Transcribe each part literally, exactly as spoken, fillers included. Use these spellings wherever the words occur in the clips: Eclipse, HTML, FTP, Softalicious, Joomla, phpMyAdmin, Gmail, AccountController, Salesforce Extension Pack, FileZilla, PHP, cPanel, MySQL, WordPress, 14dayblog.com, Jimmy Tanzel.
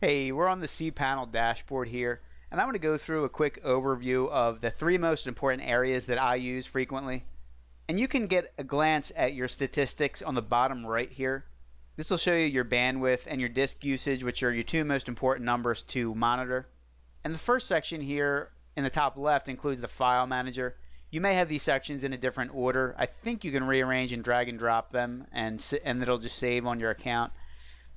Hey, we're on the cPanel dashboard here, and I'm going to go through a quick overview of the three most important areas that I use frequently. And you can get a glance at your statistics on the bottom right here. This will show you your bandwidth and your disk usage, which are your two most important numbers to monitor. And the first section here in the top left includes the file manager. You may have these sections in a different order. I think you can rearrange and drag and drop them, and, and it'll just save on your account.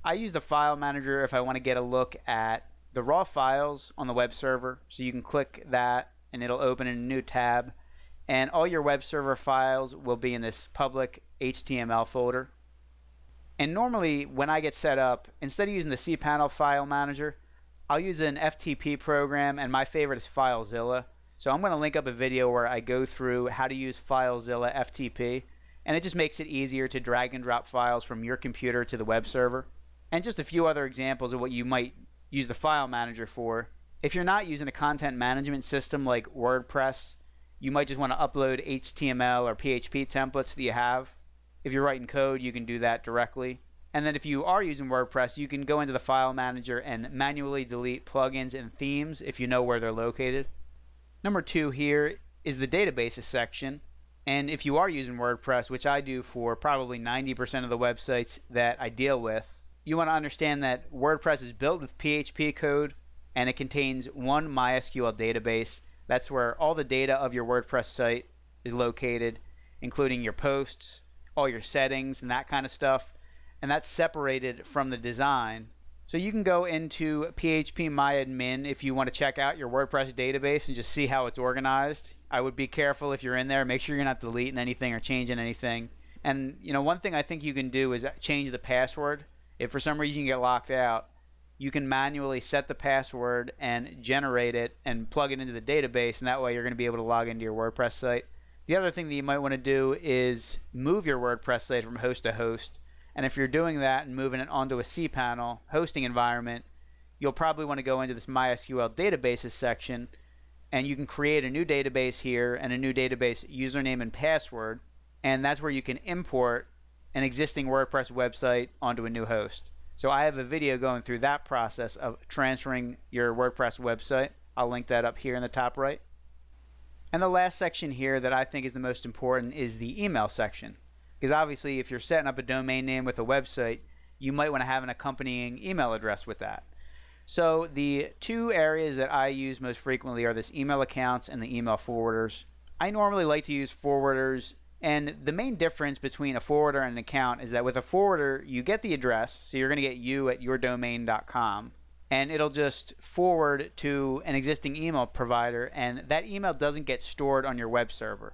I use the file manager if I want to get a look at the raw files on the web server. So you can click that and it'll open in a new tab. And all your web server files will be in this public H T M L folder. And normally when I get set up, instead of using the cPanel file manager, I'll use an F T P program, and my favorite is FileZilla. So I'm going to link up a video where I go through how to use FileZilla F T P, and it just makes it easier to drag and drop files from your computer to the web server. And just a few other examples of what you might use the file manager for. If you're not using a content management system like WordPress, you might just want to upload H T M L or P H P templates that you have. If you're writing code, you can do that directly. And then if you are using WordPress, you can go into the file manager and manually delete plugins and themes if you know where they're located. Number two here is the databases section. And if you are using WordPress, which I do for probably ninety percent of the websites that I deal with, you want to understand that WordPress is built with P H P code, and it contains one MySQL database. That's where all the data of your WordPress site is located, including your posts, all your settings, and that kind of stuff. And that's separated from the design. So you can go into phpMyAdmin if you want to check out your WordPress database and just see how it's organized. I would be careful if you're in there. Make sure you're not deleting anything or changing anything. And you know, one thing I think you can do is change the password. If for some reason you get locked out, you can manually set the password and generate it and plug it into the database, and that way you're going to be able to log into your WordPress site. The other thing that you might want to do is move your WordPress site from host to host. And if you're doing that and moving it onto a cPanel hosting environment, you'll probably want to go into this MySQL databases section, and you can create a new database here and a new database username and password, and that's where you can import an existing WordPress website onto a new host. So I have a video going through that process of transferring your WordPress website. I'll link that up here in the top right. And the last section here that I think is the most important is the email section. Because obviously if you're setting up a domain name with a website, you might want to have an accompanying email address with that. So the two areas that I use most frequently are this email accounts and the email forwarders. I normally like to use forwarders. And the main difference between a forwarder and an account is that with a forwarder, you get the address, so you're going to get you at your domain dot com, and it'll just forward to an existing email provider, and that email doesn't get stored on your web server.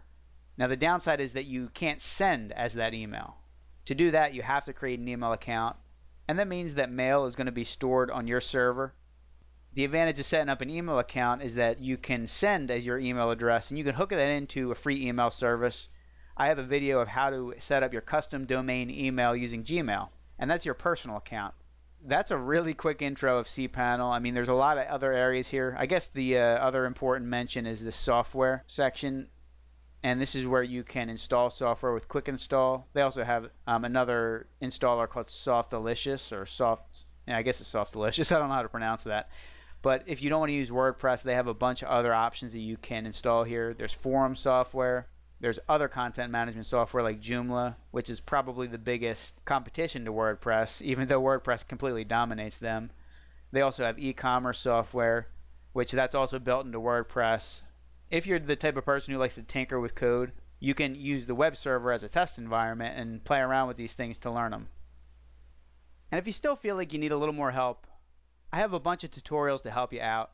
Now, the downside is that you can't send as that email. To do that, you have to create an email account, and that means that mail is going to be stored on your server. The advantage of setting up an email account is that you can send as your email address, and you can hook that into a free email service. I have a video of how to set up your custom domain email using Gmail, and that's your personal account. That's a really quick intro of cPanel. I mean, there's a lot of other areas here. I guess the uh, other important mention is this software section, and this is where you can install software with Quick Install. They also have um, another installer called Softalicious, or Soft, yeah, I guess it's Softalicious. I don't know how to pronounce that. But if you don't want to use WordPress, they have a bunch of other options that you can install here. There's forum software. There's other content management software like Joomla, which is probably the biggest competition to WordPress, even though WordPress completely dominates them. They also have e-commerce software, which that's also built into WordPress. If you're the type of person who likes to tinker with code, you can use the web server as a test environment and play around with these things to learn them. And if you still feel like you need a little more help, I have a bunch of tutorials to help you out.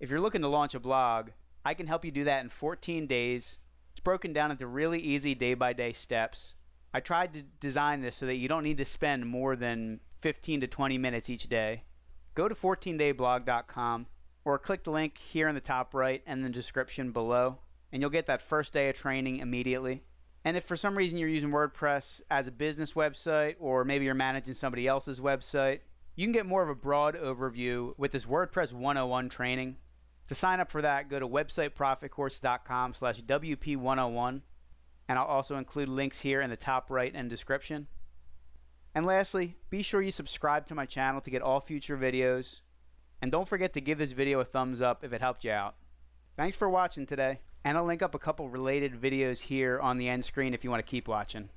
If you're looking to launch a blog, I can help you do that in fourteen days. It's broken down into really easy day-by-day steps. I tried to design this so that you don't need to spend more than fifteen to twenty minutes each day. Go to fourteen day blog dot com or click the link here in the top right and the description below, and you'll get that first day of training immediately. And if for some reason you're using WordPress as a business website, or maybe you're managing somebody else's website, you can get more of a broad overview with this WordPress one oh one training. To sign up for that, go to website profit course dot com slash W P one oh one, and I'll also include links here in the top right and description. And lastly, be sure you subscribe to my channel to get all future videos. And don't forget to give this video a thumbs up if it helped you out. Thanks for watching today, and I'll link up a couple related videos here on the end screen if you want to keep watching.